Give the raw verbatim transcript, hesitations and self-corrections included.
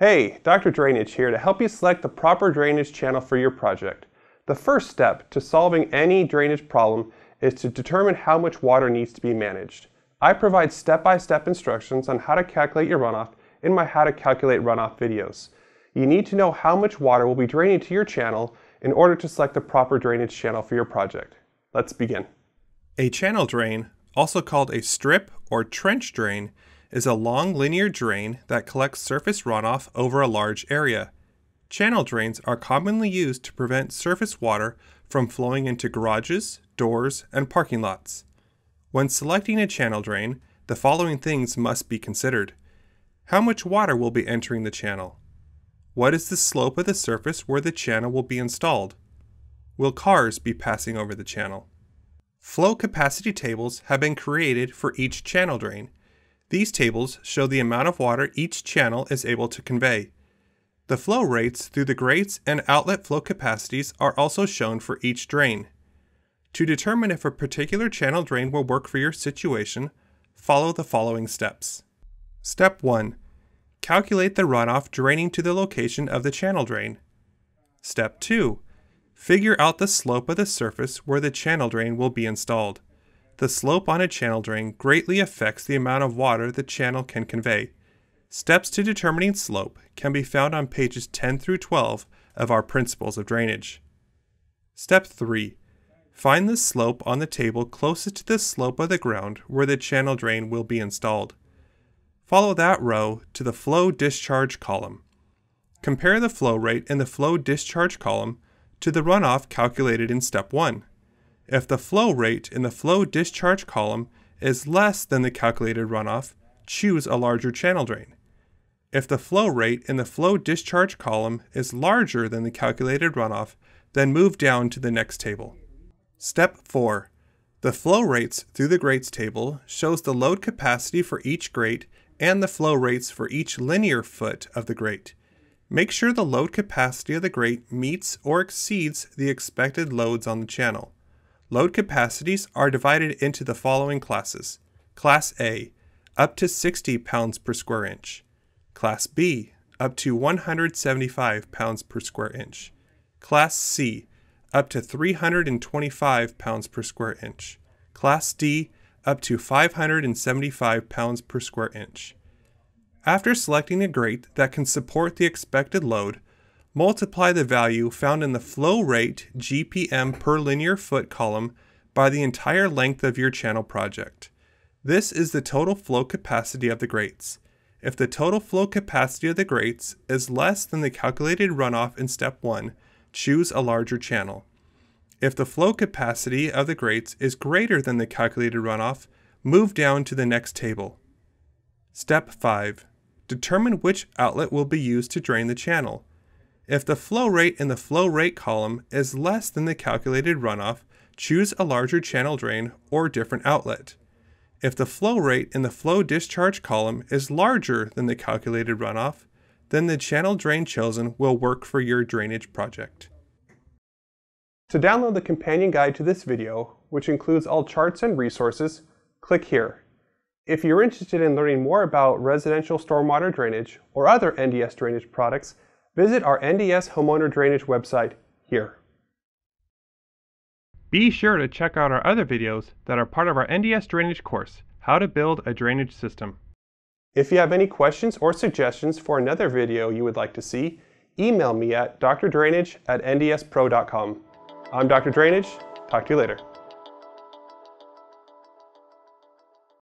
Hey, Doctor Drainage here to help you select the proper drainage channel for your project. The first step to solving any drainage problem is to determine how much water needs to be managed. I provide step-by-step instructions on how to calculate your runoff in my How to Calculate Runoff videos. You need to know how much water will be draining to your channel in order to select the proper drainage channel for your project. Let's begin. A channel drain, also called a strip or trench drain, is a long linear drain that collects surface runoff over a large area. Channel drains are commonly used to prevent surface water from flowing into garages, doors, and parking lots. When selecting a channel drain, the following things must be considered. How much water will be entering the channel? What is the slope of the surface where the channel will be installed? Will cars be passing over the channel? Flow capacity tables have been created for each channel drain. These tables show the amount of water each channel is able to convey. The flow rates through the grates and outlet flow capacities are also shown for each drain. To determine if a particular channel drain will work for your situation, follow the following steps. Step one. Calculate the runoff draining to the location of the channel drain. Step two. Figure out the slope of the surface where the channel drain will be installed. The slope on a channel drain greatly affects the amount of water the channel can convey. Steps to determining slope can be found on pages ten through twelve of our Principles of Drainage. Step three. Find the slope on the table closest to the slope of the ground where the channel drain will be installed. Follow that row to the flow discharge column. Compare the flow rate in the flow discharge column to the runoff calculated in step one. If the flow rate in the flow discharge column is less than the calculated runoff, choose a larger channel drain. If the flow rate in the flow discharge column is larger than the calculated runoff, then move down to the next table. Step four. The flow rates through the grates table shows the load capacity for each grate and the flow rates for each linear foot of the grate. Make sure the load capacity of the grate meets or exceeds the expected loads on the channel. Load capacities are divided into the following classes. Class A, up to sixty pounds per square inch. Class B, up to one hundred seventy-five pounds per square inch. Class C, up to three hundred twenty-five pounds per square inch. Class D, up to five hundred seventy-five pounds per square inch. After selecting a grate that can support the expected load, multiply the value found in the flow rate G P M per linear foot column by the entire length of your channel project. This is the total flow capacity of the grates. If the total flow capacity of the grates is less than the calculated runoff in step one, choose a larger channel. If the flow capacity of the grates is greater than the calculated runoff, move down to the next table. Step five. Determine which outlet will be used to drain the channel. If the flow rate in the flow rate column is less than the calculated runoff, choose a larger channel drain or different outlet. If the flow rate in the flow discharge column is larger than the calculated runoff, then the channel drain chosen will work for your drainage project. To download the companion guide to this video, which includes all charts and resources, click here. If you're interested in learning more about residential stormwater drainage or other N D S drainage products, visit our N D S Homeowner Drainage website here. Be sure to check out our other videos that are part of our N D S Drainage course, How to Build a Drainage System. If you have any questions or suggestions for another video you would like to see, email me at D R drainage at N D S pro dot com. I'm Doctor Drainage. Talk to you later.